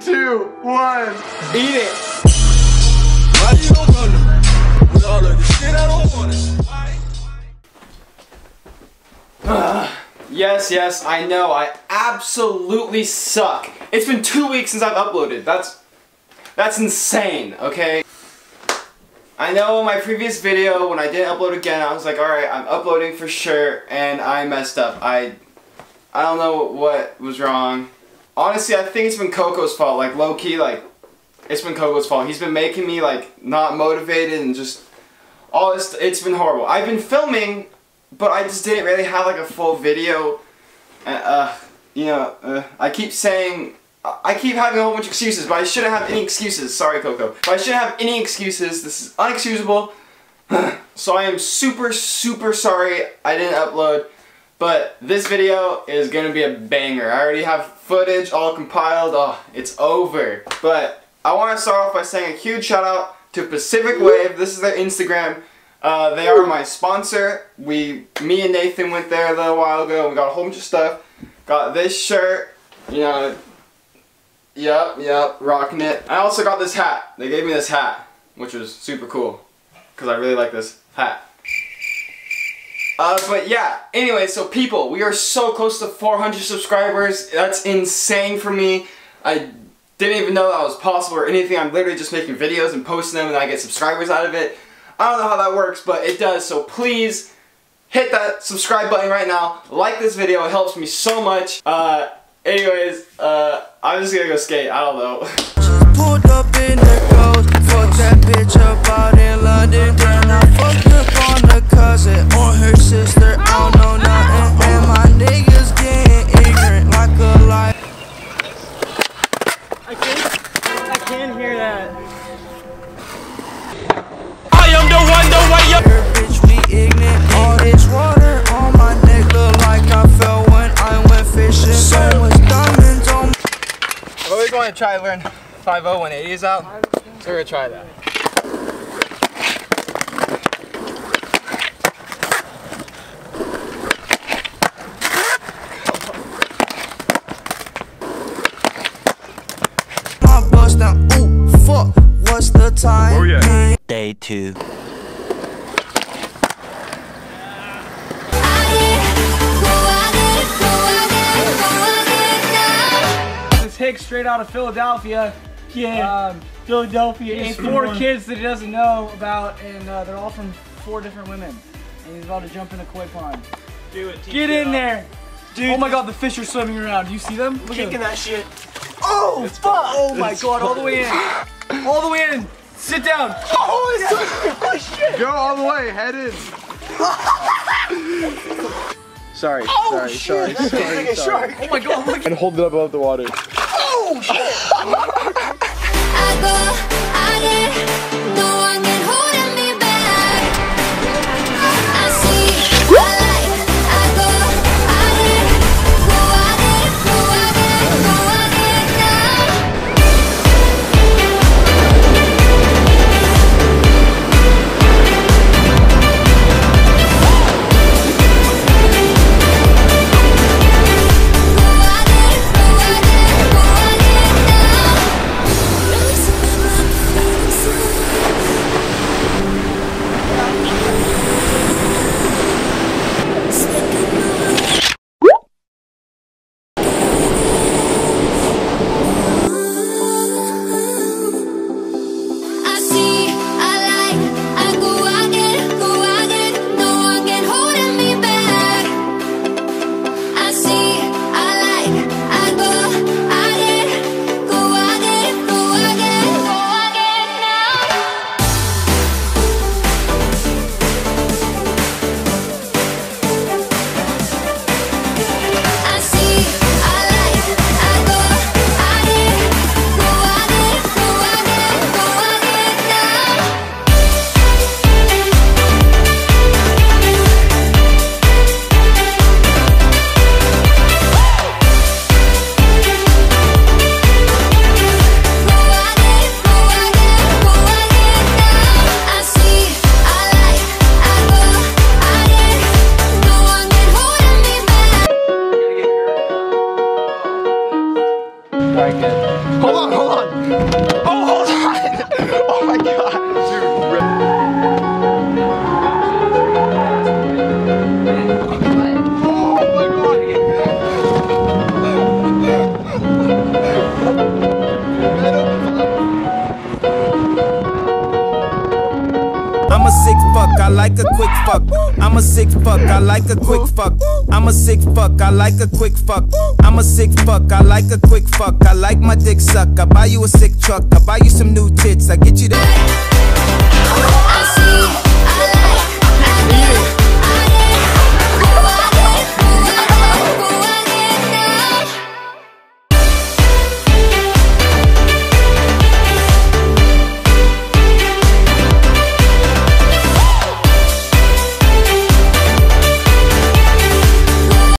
3, 2, 1, eat it. Why you don't run with all of this shit? I don't want it. Yes, I know. I absolutely suck. It's been 2 weeks since I've uploaded. That's insane. Okay. I know in my previous video when I didn't upload again, I was like, all right, I'm uploading for sure, and I messed up. I don't know what was wrong. Honestly, I think it's been Coco's fault, like, low-key, like, it's been Coco's fault. He's been making me, like, not motivated and just, all this, it's been horrible. I've been filming, but I just didn't really have, like, a full video, and, you know, I keep saying, I keep having a whole bunch of excuses, but I shouldn't have any excuses. Sorry, Coco. But I shouldn't have any excuses. This is unexcusable. So I am super, super sorry I didn't upload. But this video is gonna be a banger. I already have footage all compiled. Oh, it's over. But I want to start off by saying a huge shout out to Pacific Wave. This is their Instagram. They are my sponsor. Me and Nathan went there a little while ago. We got a whole bunch of stuff. Got this shirt. You know, yep, rocking it. I also got this hat. They gave me this hat, which was super cool because I really like this hat. But yeah, anyway, so people, we are so close to 400 subscribers. That's insane for me. I didn't even know that was possible or anything. I'm literally just making videos and posting them and I get subscribers out of it. I don't know how that works, but it does. So please hit that subscribe button right now. Like this video, it helps me so much. Anyways, I'm just gonna go skate. I don't know. Pulled up in the ghost, fuck that bitch up out in London. Then I fucked up on the cousin or her sister. I don't know nothing. And my niggas getting ignorant like a lie. I can't hear that. I am the one, the way up. Her bitch be ignorant. All this water on my neck look like I fell when I went fishing. So much diamonds on. We're always going to try to learn 50180s out, so we're going to try that. My bust down, ooh, fuck, what's the time? Oh, yeah. Day 2. Straight out of Philadelphia. Yeah, Philadelphia. And 4 kids that he doesn't know about, and they're all from 4 different women. And he's about to jump in a koi pond. Do it. Get in there, dude. Oh my God, the fish are swimming around. Do you see them? Look at them. That shit. Oh fuck! Oh my God, all the way in. All the way in. Sit down. Oh, it's so... oh shit! Go all the way. Head in. Sorry. Oh, sorry. Shit. Sorry. Like a shark. Oh my God! Look. And hold it up above the water. Oh shit! Hold on, hold on. Oh, hold on. Oh my God, dude. I'm a sick fuck, I like a quick fuck. I'm a sick fuck, I like a quick fuck. I'm a sick fuck, I like a quick fuck. I'm a sick fuck, I like a quick fuck. I like my dick suck, I buy you a sick truck. I buy you some new tits, I get you the